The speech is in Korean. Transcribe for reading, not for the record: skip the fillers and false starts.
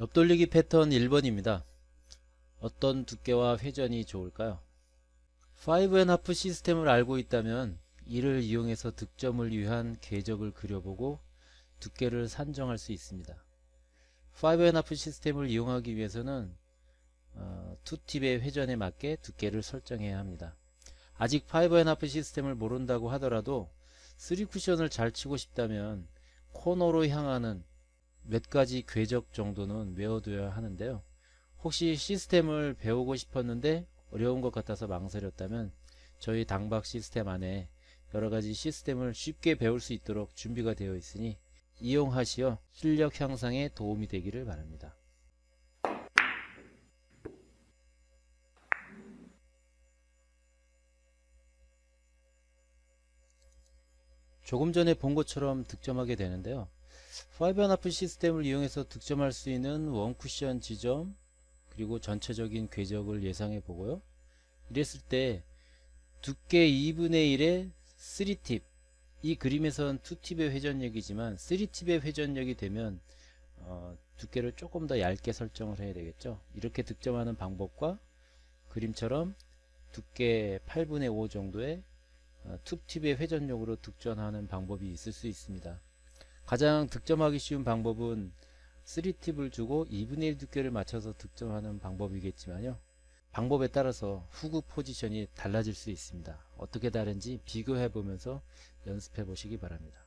옆돌리기 패턴 1번입니다. 어떤 두께와 회전이 좋을까요? 5&하프 시스템을 알고 있다면 이를 이용해서 득점을 위한 궤적을 그려보고 두께를 산정할 수 있습니다. 5&하프 시스템을 이용하기 위해서는 투팁의 회전에 맞게 두께를 설정해야 합니다. 아직 5&하프 시스템을 모른다고 하더라도 3쿠션을 잘 치고 싶다면 코너로 향하는 몇 가지 궤적 정도는 외워둬야 하는데요. 혹시 시스템을 배우고 싶었는데 어려운 것 같아서 망설였다면 저희 당박 시스템 안에 여러가지 시스템을 쉽게 배울 수 있도록 준비가 되어 있으니 이용하시어 실력 향상에 도움이 되기를 바랍니다. 조금 전에 본 것처럼 득점하게 되는데요. 5&하프 시스템을 이용해서 득점할 수 있는 원쿠션 지점 그리고 전체적인 궤적을 예상해 보고요. 이랬을 때 두께 2분의 1의 3팁, 이 그림에선 2팁의 회전력이지만 3팁의 회전력이 되면 두께를 조금 더 얇게 설정을 해야 되겠죠. 이렇게 득점하는 방법과 그림처럼 두께 8분의 5 정도의 2팁의 회전력으로 득점하는 방법이 있을 수 있습니다. 가장 득점하기 쉬운 방법은 3팁을 주고 2분의 1 두께를 맞춰서 득점하는 방법이겠지만요. 방법에 따라서 후구 포지션이 달라질 수 있습니다. 어떻게 다른지 비교해 보면서 연습해 보시기 바랍니다.